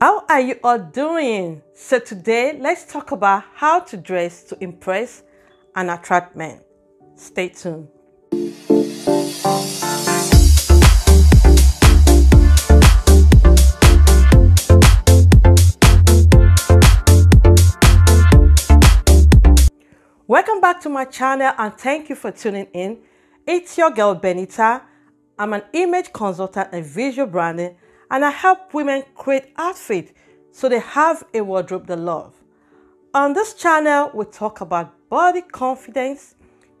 How are you all doing? So today, let's talk about how to dress to impress and attract men. Stay tuned. Welcome back to my channel and thank you for tuning in. It's your girl Benita. I'm an image consultant and visual branding, and I help women create outfits so they have a wardrobe they love. On this channel, we talk about body confidence,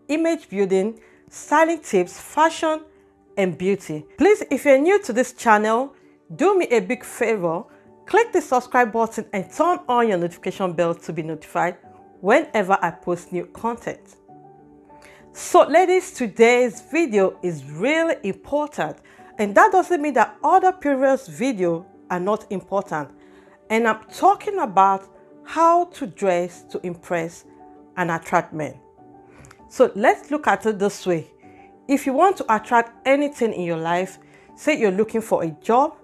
image building, styling tips, fashion, and beauty. Please, if you're new to this channel, do me a big favor, click the subscribe button and turn on your notification bell to be notified whenever I post new content. So ladies, today's video is really important. And that doesn't mean that other previous videos are not important. And I'm talking about how to dress to impress and attract men. So let's look at it this way. If you want to attract anything in your life, say you're looking for a job,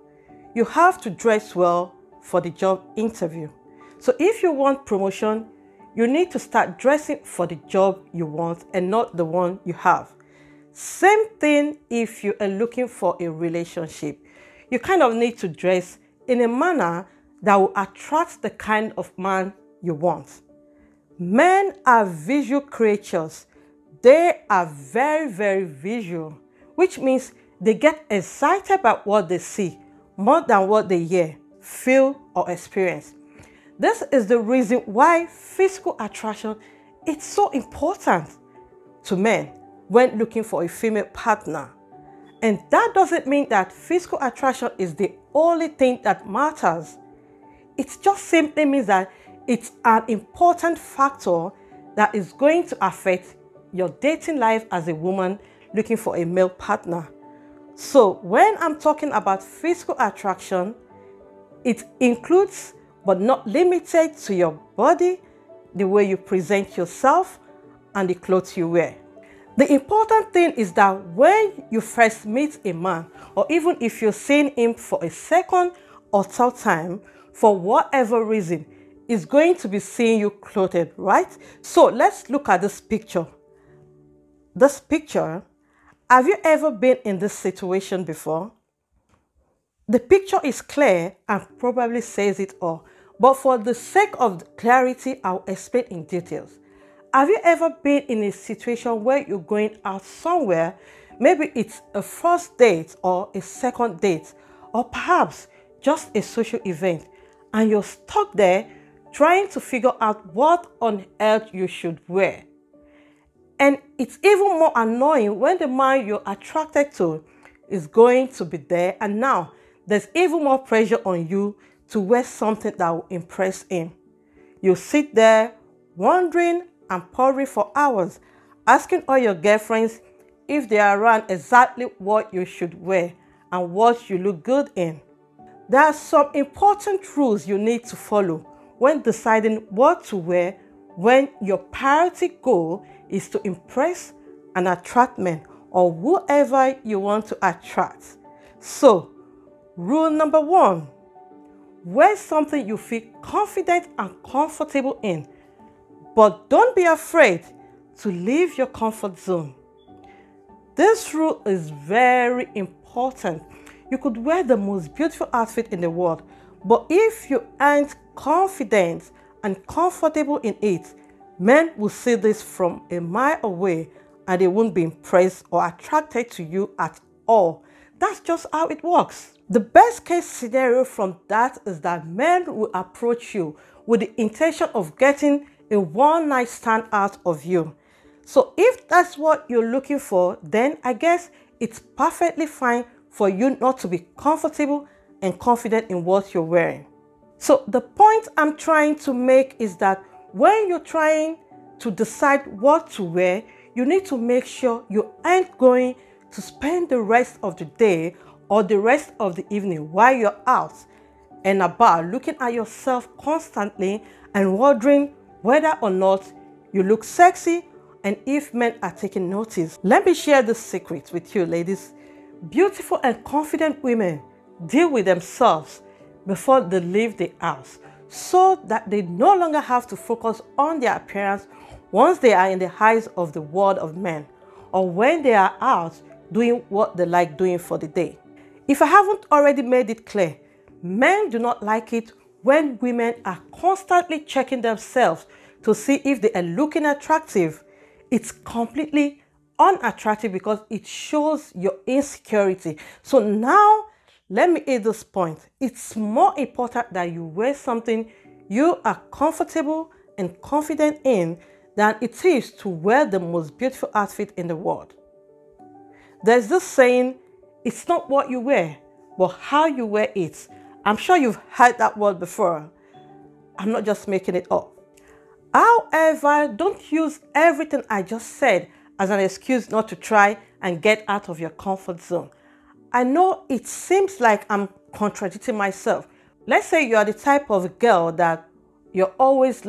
you have to dress well for the job interview. So if you want promotion, you need to start dressing for the job you want and not the one you have. Same thing if you are looking for a relationship. You kind of need to dress in a manner that will attract the kind of man you want. Men are visual creatures. They are very, very visual, which means they get excited about what they see more than what they hear, feel, or experience. This is the reason why physical attraction is so important to men when looking for a female partner. And that doesn't mean that physical attraction is the only thing that matters. It just simply means that it's an important factor that is going to affect your dating life as a woman looking for a male partner. So when I'm talking about physical attraction, it includes but not limited to your body, the way you present yourself, and the clothes you wear. The important thing is that when you first meet a man, or even if you've seen him for a second or third time, for whatever reason, is going to be seeing you clothed, right? So let's look at this picture. This picture, have you ever been in this situation before? The picture is clear and probably says it all, but for the sake of clarity, I'll explain in details. Have you ever been in a situation where you're going out somewhere? Maybe it's a first date or a second date, or perhaps just a social event, and you're stuck there trying to figure out what on earth you should wear. And it's even more annoying when the man you're attracted to is going to be there, and now there's even more pressure on you to wear something that will impress him. You sit there wondering and poring for hours, asking all your girlfriends if they are around exactly what you should wear and what you look good in. There are some important rules you need to follow when deciding what to wear when your priority goal is to impress and attract men or whoever you want to attract. So, rule number one, wear something you feel confident and comfortable in. But don't be afraid to leave your comfort zone. This rule is very important. You could wear the most beautiful outfit in the world, but if you aren't confident and comfortable in it, men will see this from a mile away and they won't be impressed or attracted to you at all. That's just how it works. The best case scenario from that is that men will approach you with the intention of getting a one-night stand out of you. So if that's what you're looking for, then I guess it's perfectly fine for you not to be comfortable and confident in what you're wearing. So the point I'm trying to make is that when you're trying to decide what to wear, you need to make sure you aren't going to spend the rest of the day or the rest of the evening while you're out and about looking at yourself constantly and wondering whether or not you look sexy and if men are taking notice. Let me share this secret with you ladies. Beautiful and confident women deal with themselves before they leave the house, so that they no longer have to focus on their appearance once they are in the eyes of the world of men, or when they are out doing what they like doing for the day. If I haven't already made it clear, men do not like it when women are constantly checking themselves to see if they are looking attractive. It's completely unattractive because it shows your insecurity. So now, let me hit this point. It's more important that you wear something you are comfortable and confident in than it is to wear the most beautiful outfit in the world. There's this saying, it's not what you wear, but how you wear it. I'm sure you've heard that word before. I'm not just making it up. However, don't use everything I just said as an excuse not to try and get out of your comfort zone. I know it seems like I'm contradicting myself. Let's say you are the type of girl that you always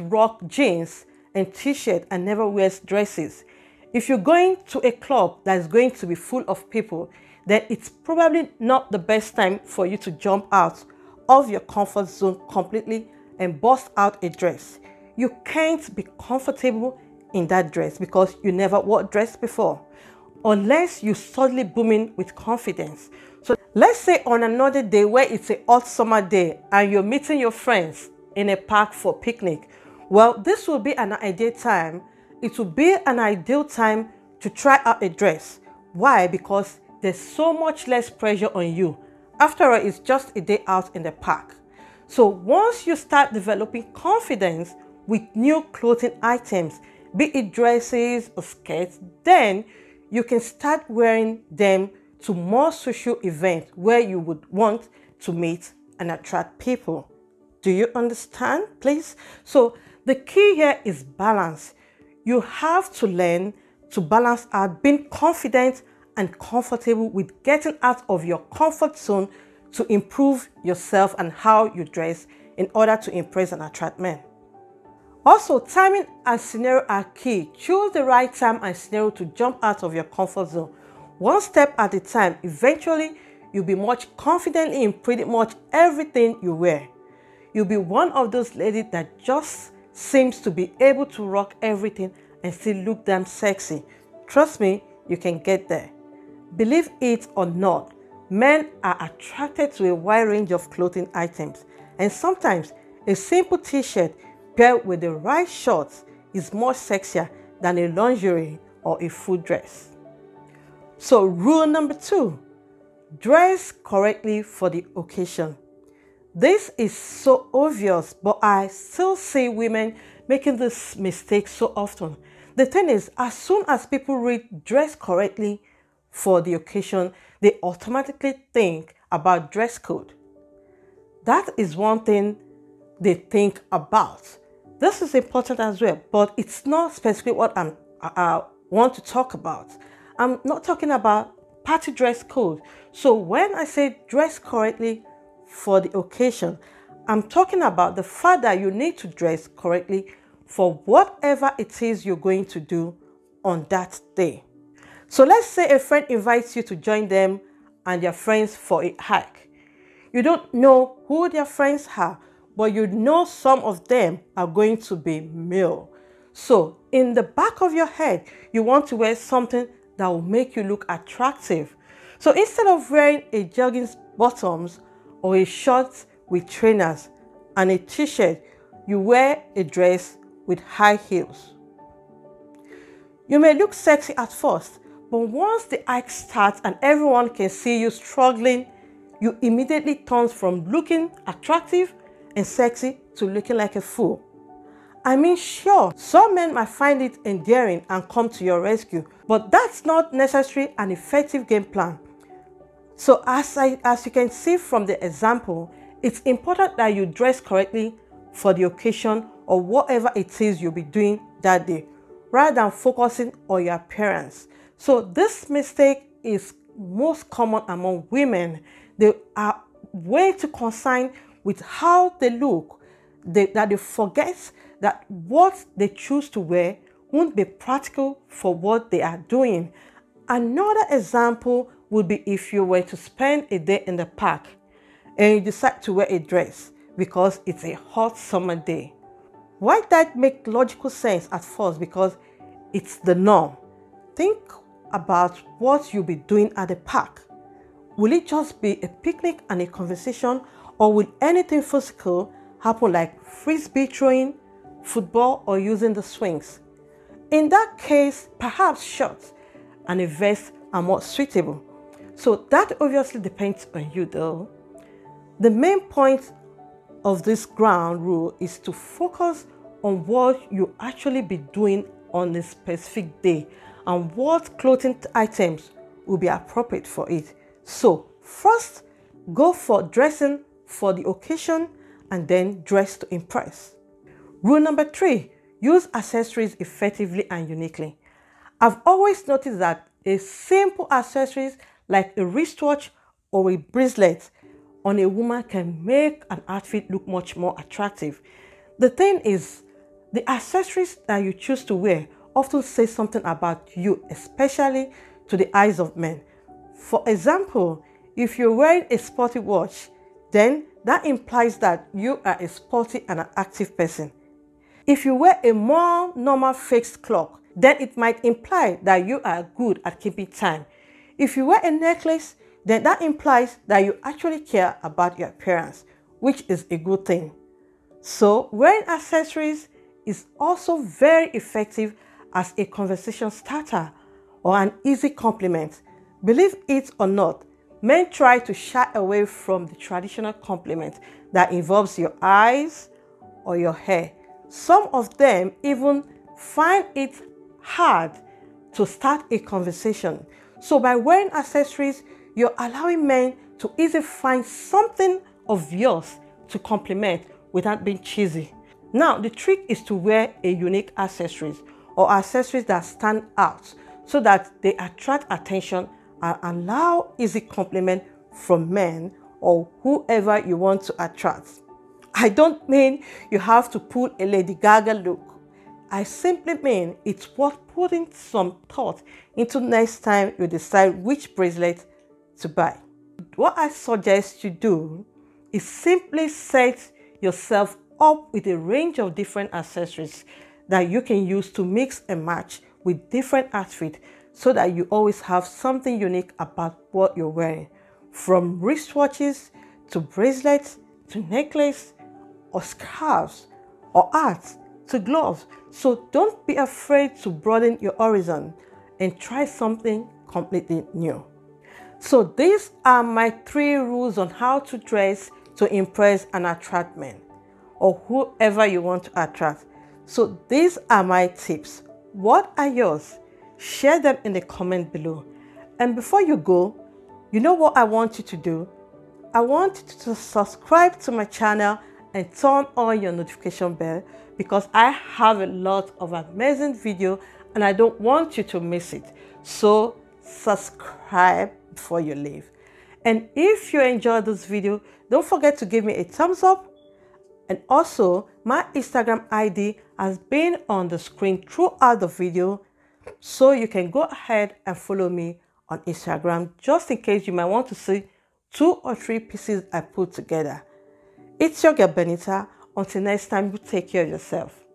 rock jeans and t-shirt and never wears dresses. If you're going to a club that is going to be full of people, then it's probably not the best time for you to jump out of your comfort zone completely and bust out a dress. You can't be comfortable in that dress because you never wore a dress before, unless you suddenly booming with confidence. So let's say on another day where it's a hot summer day and you're meeting your friends in a park for picnic. Well, this will be an ideal time. It will be an ideal time to try out a dress. Why? Because there's so much less pressure on you. After all, it's just a day out in the park. So once you start developing confidence with new clothing items, be it dresses or skirts, then you can start wearing them to more social events where you would want to meet and attract people. Do you understand, please? So the key here is balance. You have to learn to balance out being confident and comfortable with getting out of your comfort zone to improve yourself and how you dress in order to impress and attract men. Also, timing and scenario are key. Choose the right time and scenario to jump out of your comfort zone. One step at a time, eventually you'll be much confident in pretty much everything you wear. You'll be one of those ladies that just seems to be able to rock everything and still look damn sexy. Trust me, you can get there. Believe it or not, men are attracted to a wide range of clothing items, and sometimes a simple t-shirt paired with the right shorts is more sexier than a lingerie or a full dress. So rule number 2, dress correctly for the occasion. This is so obvious, but I still see women making this mistake so often. The thing is, as soon as people read dress correctly for the occasion, they automatically think about dress code. That is one thing they think about. This is important as well, but it's not specifically what I want to talk about. I'm not talking about party dress code. So when I say dress correctly for the occasion, I'm talking about the fact that you need to dress correctly for whatever it is you're going to do on that day. So let's say a friend invites you to join them and their friends for a hike. You don't know who their friends are, but you know some of them are going to be male. So in the back of your head, you want to wear something that will make you look attractive. So instead of wearing a jogging bottoms or a short with trainers and a t-shirt, you wear a dress with high heels. You may look sexy at first, but once the hike starts and everyone can see you struggling, you immediately turn from looking attractive and sexy to looking like a fool. I mean, sure, some men might find it endearing and come to your rescue, but that's not necessarily an effective game plan. So as you can see from the example, it's important that you dress correctly for the occasion or whatever it is you'll be doing that day, rather than focusing on your appearance. So this mistake is most common among women. They are way too concerned with how they look, that they forget that what they choose to wear won't be practical for what they are doing. Another example would be if you were to spend a day in the park. and you decide to wear a dress because it's a hot summer day. Why that make logical sense at first because it's the norm. Think about what you'll be doing at the park. Will it just be a picnic and a conversation, or will anything physical happen like frisbee throwing, football, or using the swings? In that case, perhaps shorts and a vest are more suitable. So that obviously depends on you though. The main point of this ground rule is to focus on what you actually be doing on a specific day and what clothing items will be appropriate for it. So first, go for dressing for the occasion and then dress to impress. Rule number 3, use accessories effectively and uniquely. I've always noticed that a simple accessories like a wristwatch or a bracelet on a woman can make an outfit look much more attractive. The thing is, the accessories that you choose to wear often say something about you, especially to the eyes of men. For example, if you're wearing a sporty watch, then that implies that you are a sporty and an active person. If you wear a more normal fixed clock, then it might imply that you are good at keeping time. If you wear a necklace, then that implies that you actually care about your appearance, which is a good thing. So wearing accessories is also very effective as a conversation starter or an easy compliment. Believe it or not, men try to shy away from the traditional compliment that involves your eyes or your hair. Some of them even find it hard to start a conversation. So by wearing accessories, you're allowing men to easily find something of yours to compliment without being cheesy. Now, the trick is to wear a unique accessories or accessories that stand out so that they attract attention and allow easy compliment from men or whoever you want to attract. I don't mean you have to pull a Lady Gaga look. I simply mean it's worth putting some thought into next time you decide which bracelet to buy. What I suggest you do is simply set yourself up with a range of different accessories that you can use to mix and match with different outfits, so that you always have something unique about what you're wearing, from wristwatches to bracelets to necklaces or scarves or hats to gloves. So don't be afraid to broaden your horizon and try something completely new. So these are my 3 rules on how to dress to impress and attract men or whoever you want to attract. So these are my tips. What are yours? Share them in the comment below. And before you go, you know what I want you to do? I want you to subscribe to my channel and turn on your notification bell, because I have a lot of amazing videos and I don't want you to miss it. So subscribe before you leave. And if you enjoyed this video, don't forget to give me a thumbs up. And also, my Instagram ID has been on the screen throughout the video, so you can go ahead and follow me on Instagram, just in case you might want to see 2 or 3 pieces I put together. It's your girl Benita. Until next time, you take care of yourself.